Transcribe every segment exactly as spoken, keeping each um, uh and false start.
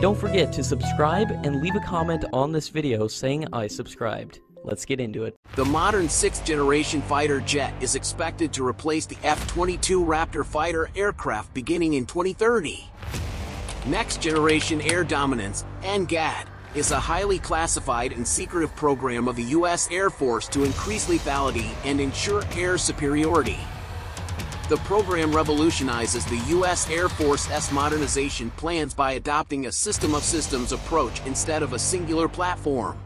Don't forget to subscribe and leave a comment on this video saying I subscribed. Let's get into it. The modern sixth-generation fighter jet is expected to replace the F twenty-two Raptor fighter aircraft beginning in twenty thirty. Next-generation air dominance, N G A D, is a highly classified and secretive program of the U S Air Force to increase lethality and ensure air superiority. The program revolutionizes the U S Air Force's modernization plans by adopting a system of systems approach instead of a singular platform.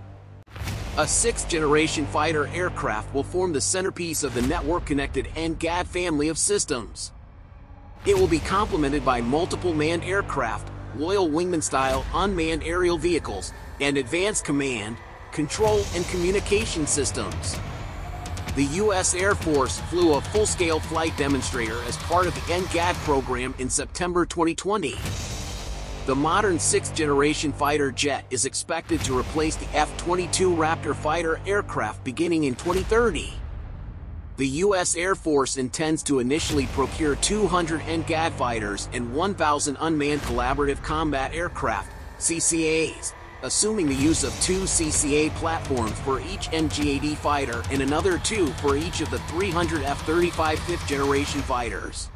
A sixth-generation fighter aircraft will form the centerpiece of the network-connected N G A D family of systems. It will be complemented by multiple manned aircraft, loyal wingman-style unmanned aerial vehicles, and advanced command, control, and communication systems. The U S Air Force flew a full-scale flight demonstrator as part of the N G A D program in September twenty twenty. The modern sixth-generation fighter jet is expected to replace the F twenty-two Raptor fighter aircraft beginning in twenty thirty. The U S Air Force intends to initially procure two hundred N G A D fighters and one thousand unmanned collaborative combat aircraft, C C As, assuming the use of two C C A platforms for each N G A D fighter and another two for each of the three hundred F thirty-five fifth-generation fighters.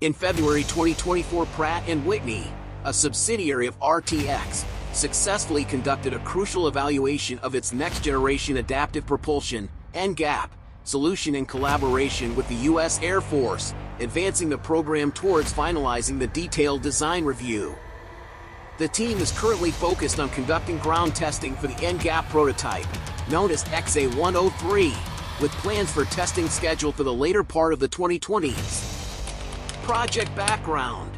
In February twenty twenty-four, Pratt and Whitney, a subsidiary of R T X, successfully conducted a crucial evaluation of its next-generation adaptive propulsion (N GAP) solution in collaboration with the U S Air Force, advancing the program towards finalizing the detailed design review. The team is currently focused on conducting ground testing for the N GAP prototype, known as X A one oh three, with plans for testing scheduled for the later part of the twenty twenties. Project background.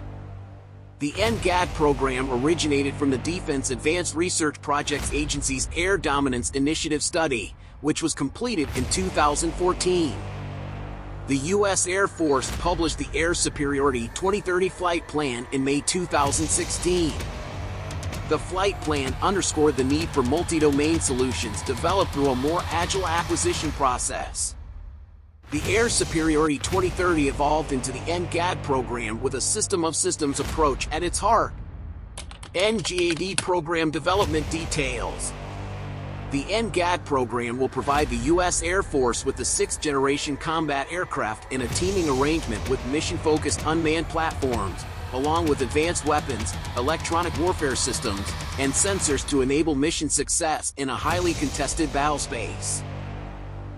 The N GAD program originated from the Defense Advanced Research Projects Agency's Air Dominance Initiative study, which was completed in two thousand fourteen. The U S Air Force published the Air Superiority twenty thirty Flight Plan in May two thousand sixteen. The flight plan underscored the need for multi-domain solutions developed through a more agile acquisition process. The Air Superiority twenty thirty evolved into the N GAD program with a system of systems approach at its heart. N GAD program development details. The N GAD program will provide the U S Air Force with the sixth-generation combat aircraft in a teaming arrangement with mission-focused unmanned platforms, along with advanced weapons, electronic warfare systems, and sensors to enable mission success in a highly contested battlespace.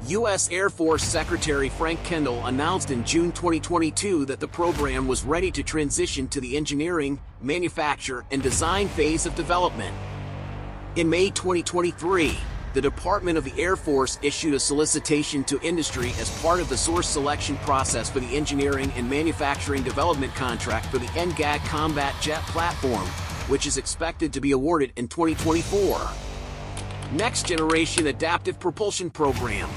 U S Air Force Secretary Frank Kendall announced in June twenty twenty-two that the program was ready to transition to the engineering, manufacture, and design phase of development. In May twenty twenty-three, the Department of the Air Force issued a solicitation to industry as part of the source selection process for the engineering and manufacturing development contract for the N GAD combat jet platform, which is expected to be awarded in twenty twenty-four. Next-generation adaptive propulsion program.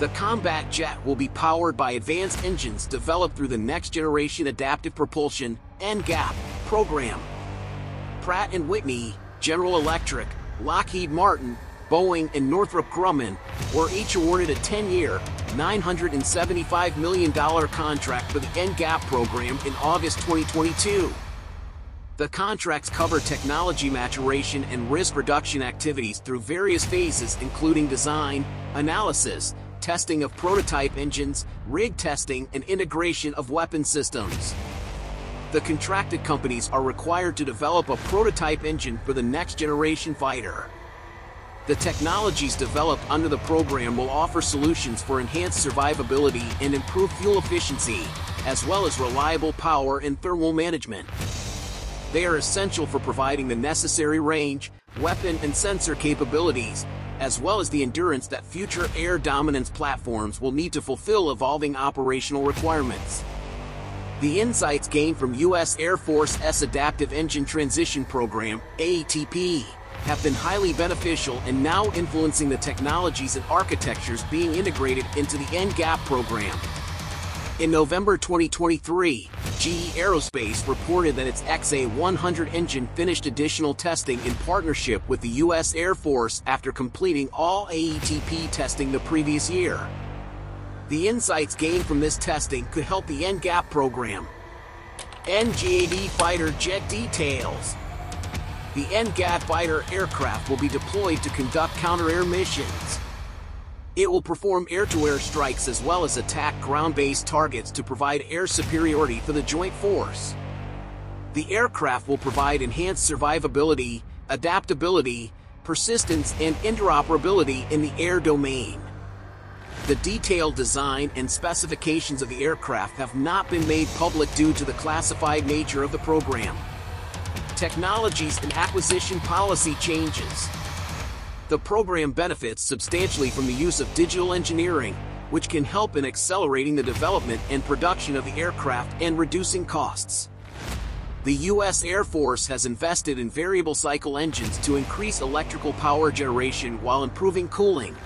The combat jet will be powered by advanced engines developed through the Next-Generation Adaptive Propulsion (N GAP) program. Pratt and Whitney, General Electric, Lockheed Martin, Boeing, and Northrop Grumman were each awarded a ten-year, nine hundred seventy-five million dollar contract for the N GAP program in August twenty twenty-two. The contracts cover technology maturation and risk reduction activities through various phases, including design, analysis, testing of prototype engines, rig testing, and integration of weapon systems. The contracted companies are required to develop a prototype engine for the next-generation fighter. The technologies developed under the program will offer solutions for enhanced survivability and improved fuel efficiency, as well as reliable power and thermal management. They are essential for providing the necessary range, weapon and sensor capabilities, as well as the endurance that future air dominance platforms will need to fulfill evolving operational requirements. The insights gained from U S Air Force's Adaptive Engine Transition Program, A E T P, have been highly beneficial and now influencing the technologies and architectures being integrated into the N GAP program. In November twenty twenty-three, G E Aerospace reported that its X A one hundred engine finished additional testing in partnership with the U S Air Force after completing all A E T P testing the previous year. The insights gained from this testing could help the N GAP program. N GAD fighter jet details. the N GAD fighter aircraft will be deployed to conduct counter-air missions. It will perform air-to-air strikes as well as attack ground-based targets to provide air superiority for the joint force. The aircraft will provide enhanced survivability, adaptability, persistence, and interoperability in the air domain. The detailed design and specifications of the aircraft have not been made public due to the classified nature of the program. Technologies and acquisition policy changes. The program benefits substantially from the use of digital engineering, which can help in accelerating the development and production of the aircraft and reducing costs. The U S Air Force has invested in variable cycle engines to increase electrical power generation while improving cooling.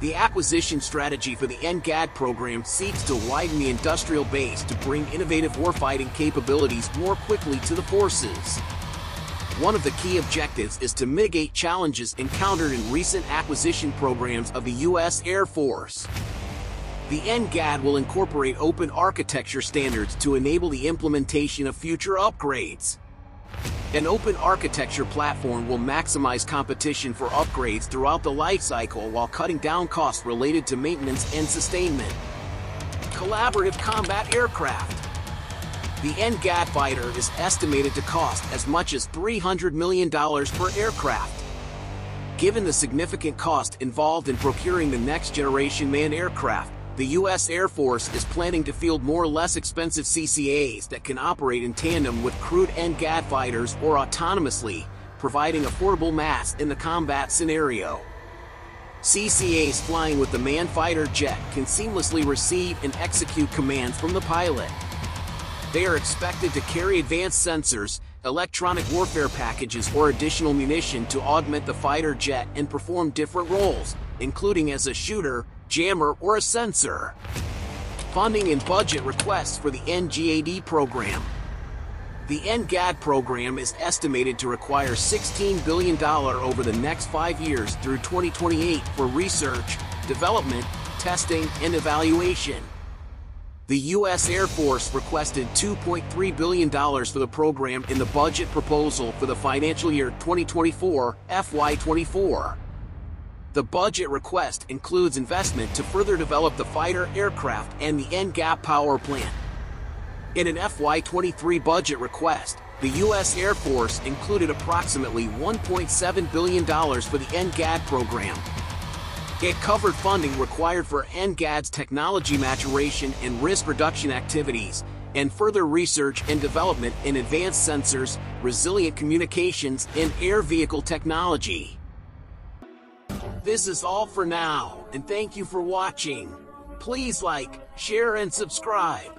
The acquisition strategy for the N GAD program seeks to widen the industrial base to bring innovative warfighting capabilities more quickly to the forces. One of the key objectives is to mitigate challenges encountered in recent acquisition programs of the U S Air Force. The N GAD will incorporate open architecture standards to enable the implementation of future upgrades. An open architecture platform will maximize competition for upgrades throughout the life cycle while cutting down costs related to maintenance and sustainment. Collaborative combat aircraft. The N GAD fighter is estimated to cost as much as three hundred million dollars per aircraft. Given the significant cost involved in procuring the next-generation manned aircraft, the U S Air Force is planning to field more or less expensive C C As that can operate in tandem with crewed N GAD fighters or autonomously, providing affordable mass in the combat scenario. C C As flying with the manned fighter jet can seamlessly receive and execute commands from the pilot. They are expected to carry advanced sensors, electronic warfare packages, or additional munition to augment the fighter jet and perform different roles, including as a shooter, jammer, or a sensor. Funding and budget requests for the N GAD program. The N GAD program is estimated to require sixteen billion dollars over the next five years through twenty twenty-eight for research, development, testing, and evaluation. The U S Air Force requested two point three billion dollars for the program in the budget proposal for the financial year twenty twenty-four, F Y twenty-four. The budget request includes investment to further develop the fighter aircraft and the N GAP power plant. In an F Y twenty-three budget request, the U S Air Force included approximately one point seven billion dollars for the N GAD program. It covered funding required for N GAD's technology maturation and risk reduction activities, and further research and development in advanced sensors, resilient communications, and air vehicle technology. This is all for now, and thank you for watching. Please like, share, and subscribe.